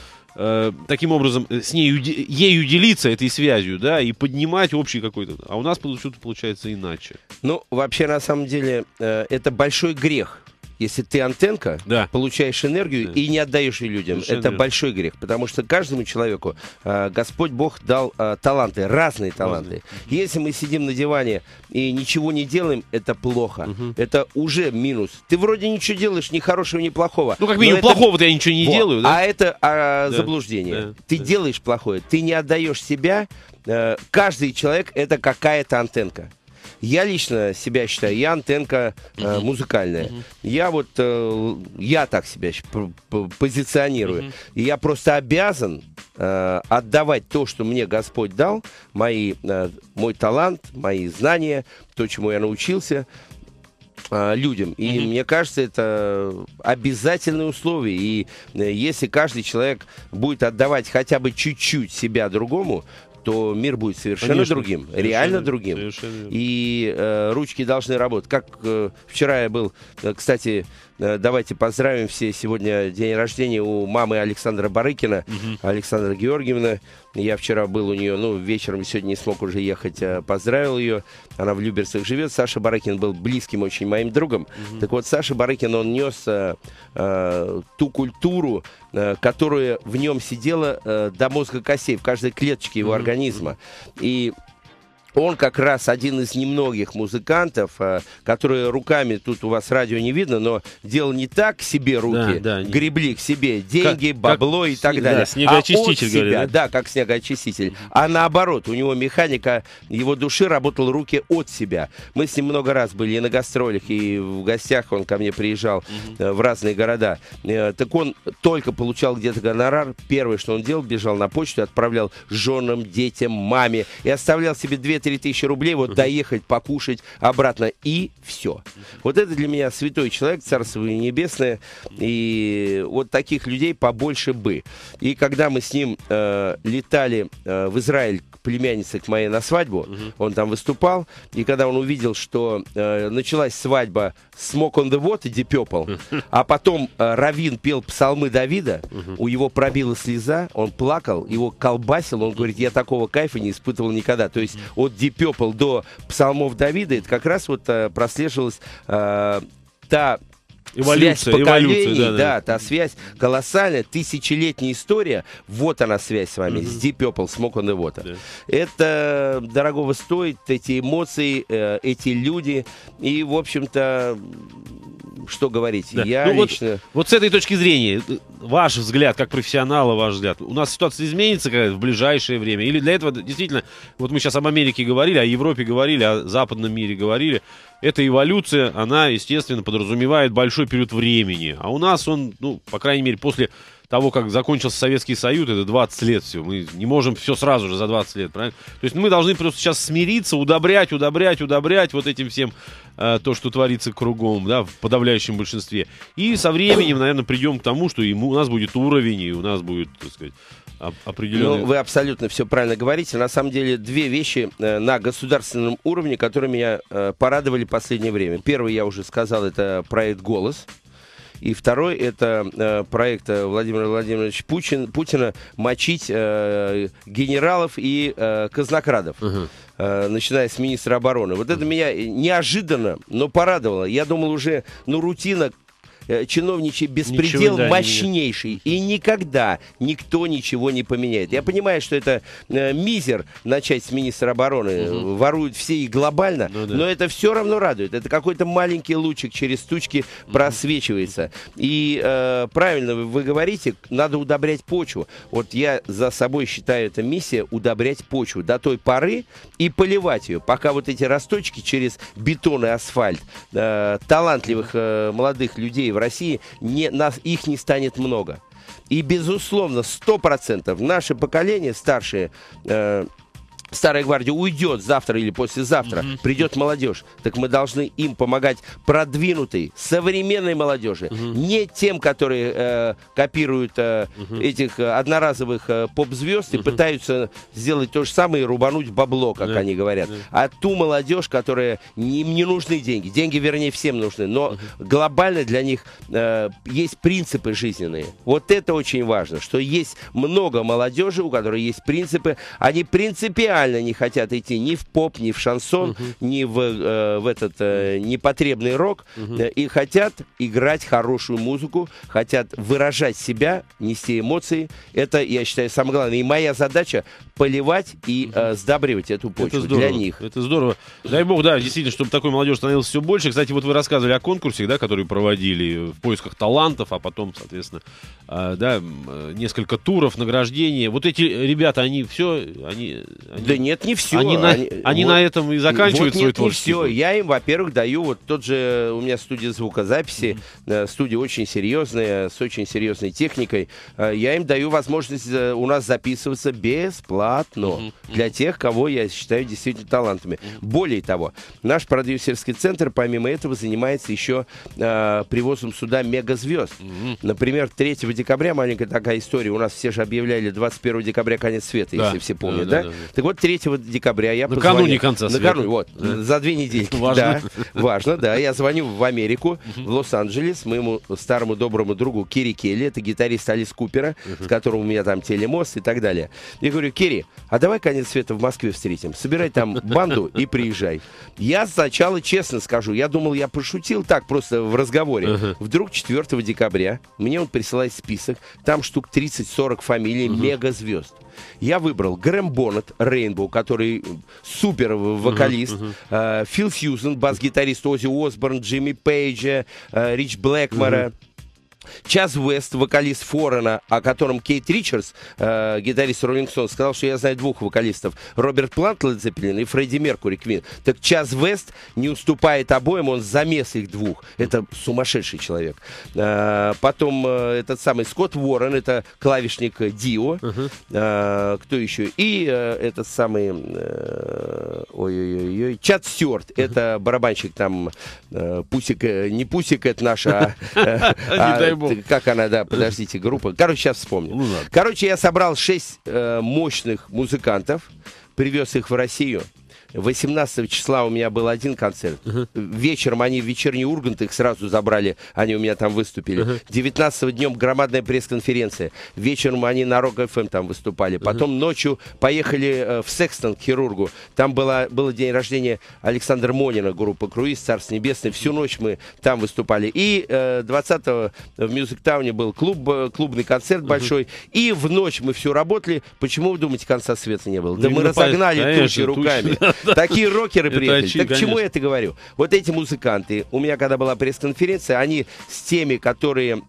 таким образом с ней, ею делиться, этой связью, да, и поднимать общий какой-то, а у нас что-то получается иначе. Ну, вообще, на самом деле, это большой грех. Если ты антенка, да, получаешь энергию, да, и не отдаешь ее людям. Совершенно это верно. Большой грех, потому что каждому человеку Господь Бог дал таланты, разные таланты. Если мы сидим на диване и ничего не делаем, это плохо. Угу. Это уже минус. Ты вроде ничего делаешь, ни хорошего, ни плохого. Ну, как минимум, это... плохого-то я ничего не делаю. Да? А это заблуждение. Да. Ты делаешь плохое, ты не отдаешь себя. Каждый человек — это какая-то антенка. Я лично себя считаю, я антенка музыкальная. Я вот, я так себя позиционирую. И я просто обязан отдавать то, что мне Господь дал, мой талант, мои знания, то, чему я научился, людям. И мне кажется, это обязательное условие. И если каждый человек будет отдавать хотя бы чуть-чуть себя другому, то мир будет совершенно другим, реально другим. И ручки должны работать. Как вчера я был, кстати, давайте поздравим все, сегодня день рождения у мамы Александра Барыкина, Александра Георгиевна. Я вчера был у нее, ну, вечером, сегодня не смог уже ехать, поздравил ее. Она в Люберцах живет. Саша Барыкин был близким очень моим другом. Так вот, Саша Барыкин, он нес ту культуру, которая в нем сидела до мозга костей, в каждой клеточке его организма. И он как раз один из немногих музыкантов, которые руками, тут у вас радио не видно, но делал не так себе руки, да, да, гребли к себе деньги, бабло и так далее. Да, снегоочиститель, говорят. Да, как снегоочиститель. А наоборот, у него механика его души работала руки от себя. Мы с ним много раз были и на гастролях, и в гостях он ко мне приезжал в разные города. Так он только получал где-то гонорар. Первое, что он делал, бежал на почту, отправлял женам, детям, маме и оставлял себе 2–3 тысячи рублей, вот доехать, покушать, обратно, и все. Вот это для меня святой человек, царство небесное, и вот таких людей побольше бы. И когда мы с ним летали в Израиль к племяннице, к моей, на свадьбу, он там выступал, и когда он увидел, что началась свадьба Smoke on the Water, Deep Purple, а потом Равин пел псалмы Давида, у него пробила слеза, он плакал, его колбасил, он говорит, я такого кайфа не испытывал никогда. То есть от Deep Purple до псалмов Давида, это как раз вот прослеживалась та эволюция, связь поколений, та связь колоссальная, тысячелетняя история, вот она связь с вами, с Deep Purple, Smoke on the Water. Это дорогого стоит, эти эмоции, эти люди, и, в общем-то, что говорить, я лично... Вот с этой точки зрения, ваш взгляд, как профессионала, ваш взгляд, у нас ситуация изменится в ближайшее время? Или для этого действительно, вот мы сейчас об Америке говорили, о Европе говорили, о западном мире говорили, эта эволюция, она, естественно, подразумевает большой период времени. А у нас он, ну, по крайней мере, после того, как закончился Советский Союз, это 20 лет всего, мы не можем все сразу же за 20 лет, правильно? То есть мы должны просто сейчас смириться, удобрять вот этим всем то, что творится кругом, да, в подавляющем большинстве. И со временем, наверное, придем к тому, что у нас будет уровень, и у нас будет, так сказать, определенный... Ну, вы абсолютно все правильно говорите. На самом деле, две вещи на государственном уровне, которые меня порадовали в последнее время. Первый, я уже сказал, это проект «Голос». И второй — это проект Владимира Владимировича Путина мочить генералов и казнокрадов, начиная с министра обороны. Вот это меня неожиданно, но порадовало. Я думал уже, ну, рутина, чиновничий беспредел мощнейший. И никогда никто ничего не поменяет. Я понимаю, что это мизер начать с министра обороны. Воруют все и глобально. Но это все равно радует. Это какой-то маленький лучик через тучки просвечивается. И правильно вы говорите, надо удобрять почву. Вот я за собой считаю, это миссия — удобрять почву до той поры и поливать ее, пока вот эти росточки через бетон и асфальт талантливых молодых людей в России их не станет много. И, безусловно, 100% наше поколение, старшее, старая гвардия уйдет завтра или послезавтра, придет молодежь. Так мы должны им помогать продвинутой, современной молодежи, не тем, которые копируют этих одноразовых поп-звезд и пытаются сделать то же самое и рубануть бабло, как они говорят, а ту молодежь, которая им не нужны деньги. Деньги, вернее, всем нужны, но глобально для них есть принципы жизненные. Вот это очень важно, что есть много молодежи, у которой есть принципы, они принципиально принципиально не хотят идти ни в поп, ни в шансон, ни в этот непотребный рок, и хотят играть хорошую музыку, хотят выражать себя, нести эмоции. Это, я считаю, самое главное. И моя задача поливать и сдабривать эту почву для них. Это здорово. Дай бог, да, действительно, чтобы такой молодежь становилось все больше. Кстати, вот вы рассказывали о конкурсе, да, который проводили в поисках талантов, а потом, соответственно, да, несколько туров, награждения. Вот эти ребята, они все... да нет, не все. Они вот, на этом и заканчивают вот свой творческий путь. Я им, во-первых, даю вот тот же... У меня студия звукозаписи, студия очень серьезная, с очень серьезной техникой. Я им даю возможность у нас записываться бесплатно для тех, кого я считаю действительно талантами. Более того, наш продюсерский центр, помимо этого, занимается еще привозом сюда мегазвезд. Например, 3 декабря, маленькая такая история, у нас все же объявляли 21 декабря конец света, да, если все помнят, да? Так вот, 3 декабря я позвонил. Накануне конца света. Накануне, вот, за 2 недели. Важно. Да, важно, да. Я звоню в Америку, в Лос-Анджелес, моему старому доброму другу Керри Келли, это гитарист Алис Купера, с которым у меня там телемост и так далее. Я говорю: Керри, а давай конец света в Москве встретим, собирай там банду и приезжай. Я сначала, честно скажу, я думал, я пошутил так просто в разговоре. Вдруг 4 декабря мне он присылает список, там штук 30-40 фамилий мегазвезд. Я выбрал Грэм Боннет, Рейнбоу, который супер вокалист, Фил Фьюзен, бас-гитарист Оззи Осборн, Джимми Пейджа, Рич Блэкмора, Час Вест, вокалист Форена, о котором Кейт Ричардс, гитарист Роллинг Стоунс, сказал, что я знаю 2 вокалистов: Роберт Плант, Лед Зеппелин, и Фредди Меркури, Квин. Так Час Вест не уступает обоим, он замес их 2. Это сумасшедший человек. Потом этот самый Скотт Уоррен, это клавишник Дио. Кто еще? И этот самый Чад Стюарт, это барабанщик там Пусик, не Пусик, это наша... как она, да, подождите, группа. Короче, сейчас вспомню. Короче, я собрал 6 мощных музыкантов, привез их в Россию. 18 числа у меня был 1 концерт. Вечером они в вечерний Ургант, их сразу забрали, они у меня там выступили. 19 днем громадная пресс-конференция. Вечером они на Рок-ФМ там выступали. Потом ночью поехали в Секстон к хирургу. Там был день рождения Александра Монина, группа «Круиз», «Царство небесное». Всю ночь мы там выступали. И 20-го в Мюзиктауне был клубный концерт большой. И в ночь мы все работали. Почему, вы думаете, конца света не было? Да мы разогнали тучи руками. Такие рокеры приехали. Так к чему я это говорю? Вот эти музыканты, у меня когда была пресс-конференция, они с теми, которые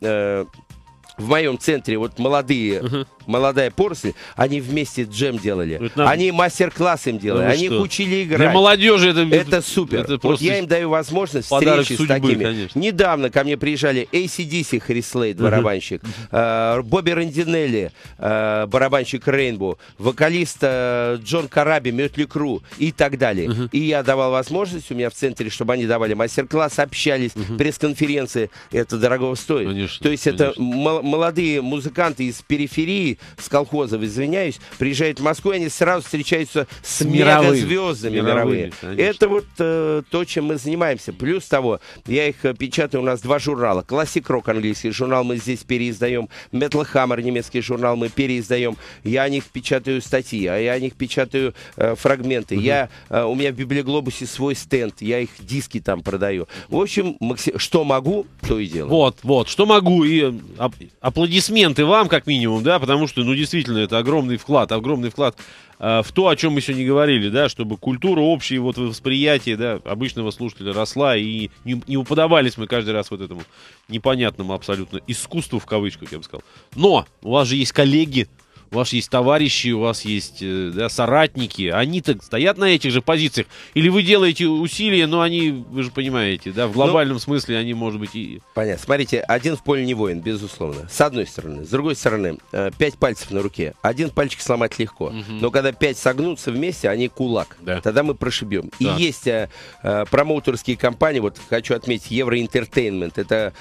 в моем центре, вот молодая поросль, они вместе джем делали. Они мастер-класс им делали, они их учили играть. Для молодежи это супер. Это вот я им даю возможность встречи судьбы, с такими. Конечно. Недавно ко мне приезжали ACDC, Хрис Лейд, барабанщик, Бобби Рандинелли, барабанщик Рейнбоу, вокалист Джон Караби, Мётли Крю и так далее. И я давал возможность у меня в центре, чтобы они давали мастер-класс, общались, пресс-конференции. Это дорого стоит. Конечно, то есть это молодые музыканты из периферии, с колхозов, извиняюсь, приезжают в Москву, и они сразу встречаются с мегазвездами мировыми. Это вот то, чем мы занимаемся. Плюс того, я их печатаю, у нас 2 журнала. Classic Rock, английский журнал, мы здесь переиздаем. Metal Hammer, немецкий журнал, мы переиздаем. Я о них печатаю статьи, а я о них печатаю фрагменты. У меня в Библиоглобусе свой стенд, я их диски там продаю. В общем, что могу, то и делаю. Вот, что могу. И аплодисменты вам, как минимум, да, потому что, ну, действительно, это огромный вклад в то, о чем мы сегодня говорили, да, чтобы культура, общее вот восприятие, да, обычного слушателя росла, и не уподобались мы каждый раз вот этому непонятному абсолютно искусству, в кавычках, я бы сказал. Но у вас же есть коллеги, у вас есть товарищи, у вас есть, да, соратники. Они-то стоят на этих же позициях. Или вы делаете усилия, но они, вы же понимаете, да, в глобальном смысле они, может быть, и... Понятно. Смотрите, один в поле не воин, безусловно. С одной стороны. С другой стороны, 5 пальцев на руке. Один пальчик сломать легко. Но когда 5 согнутся вместе, они кулак. Да. Тогда мы прошибем. Да. И есть промоутерские компании. Вот хочу отметить Евроинтертейнмент. Это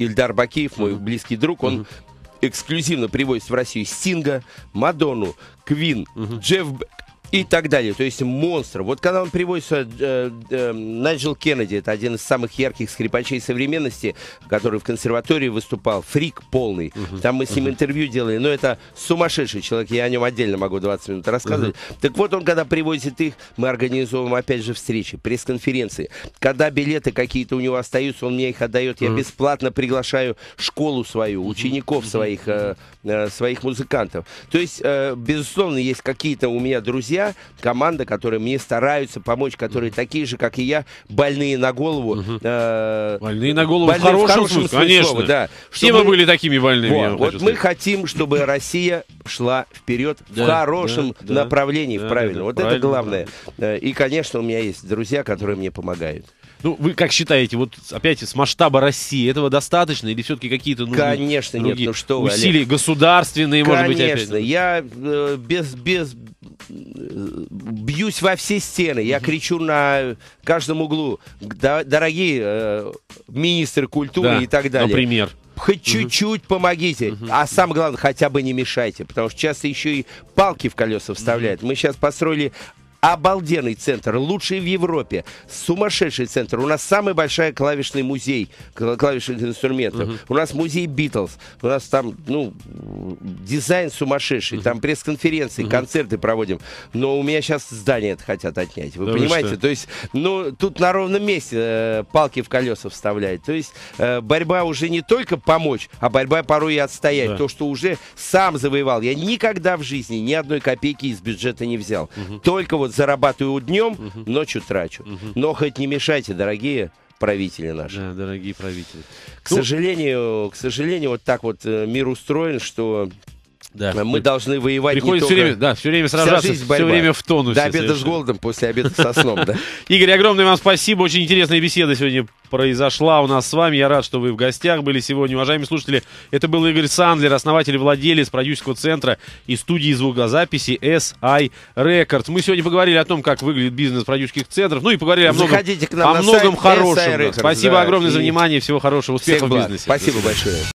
Ильдар Бакиев, мой близкий друг. Он эксклюзивно привозит в Россию Стинга, Мадонну, Квин, Джефф и так далее. То есть монстр. Вот когда он приводится Найджел Кеннеди, это один из самых ярких скрипачей современности, который в консерватории выступал, фрик полный. Там мы с ним интервью делали, но это сумасшедший человек, я о нем отдельно могу 20 минут рассказывать. Так вот, он когда привозит их, мы организовываем опять же встречи, пресс-конференции. Когда билеты какие-то у него остаются, он мне их отдает, я бесплатно приглашаю школу свою, учеников своих, своих музыкантов. То есть, безусловно, есть какие-то у меня друзья, команда, которые мне стараются помочь, которые такие же, как и я, больные на голову. Больные на голову в хорошем смысле, конечно. Да. Все мы были такими больными. Вот мы хотим, чтобы Россия шла вперед в хорошем направлении, в правильном. Вот это главное. И, конечно, у меня есть друзья, которые мне помогают. Ну, вы как считаете, вот опять с масштаба России этого достаточно или все-таки какие-то нужны? Конечно, нет, ну что вы, усилия государственные, может быть, опять? Конечно, я бьюсь во все стены, я кричу на каждом углу, дорогие министры культуры и так далее. Например. Хоть чуть-чуть помогите, а самое главное, хотя бы не мешайте, потому что часто еще и палки в колеса вставляют. Мы сейчас построили обалденный центр, лучший в Европе, сумасшедший центр. У нас самый большой клавишный музей клавишных инструментов. У нас музей Битлз. У нас там, ну, дизайн сумасшедший. Там пресс-конференции, концерты проводим. Но у меня сейчас здание это хотят отнять. Вы понимаете? То есть, ну, тут на ровном месте палки в колеса вставляют. То есть, борьба уже не только помочь, а борьба порой и отстоять. То, что уже сам завоевал. Я никогда в жизни ни одной копейки из бюджета не взял. Только вот зарабатываю днем, ночью трачу. Но хоть не мешайте, дорогие правители наши. Да, дорогие правители. К сожалению, вот так вот мир устроен, что мы должны воевать. Приходится все время, все время сражаться, все время в тонусе. До обеда совершенно с голодом, после обеда со сном. Игорь, огромное вам спасибо. Очень интересная беседа сегодня произошла у нас с вами. Я рад, что вы в гостях были сегодня. Уважаемые слушатели, это был Игорь Сандлер, основатель и владелец продюсерского центра и студии звукозаписи SI Records. Мы сегодня поговорили о том, как выглядит бизнес продюсерских центров. Ну и поговорили о многом, о многом хорошем. Спасибо огромное за внимание. Всего хорошего, успехов в бизнесе. Спасибо большое.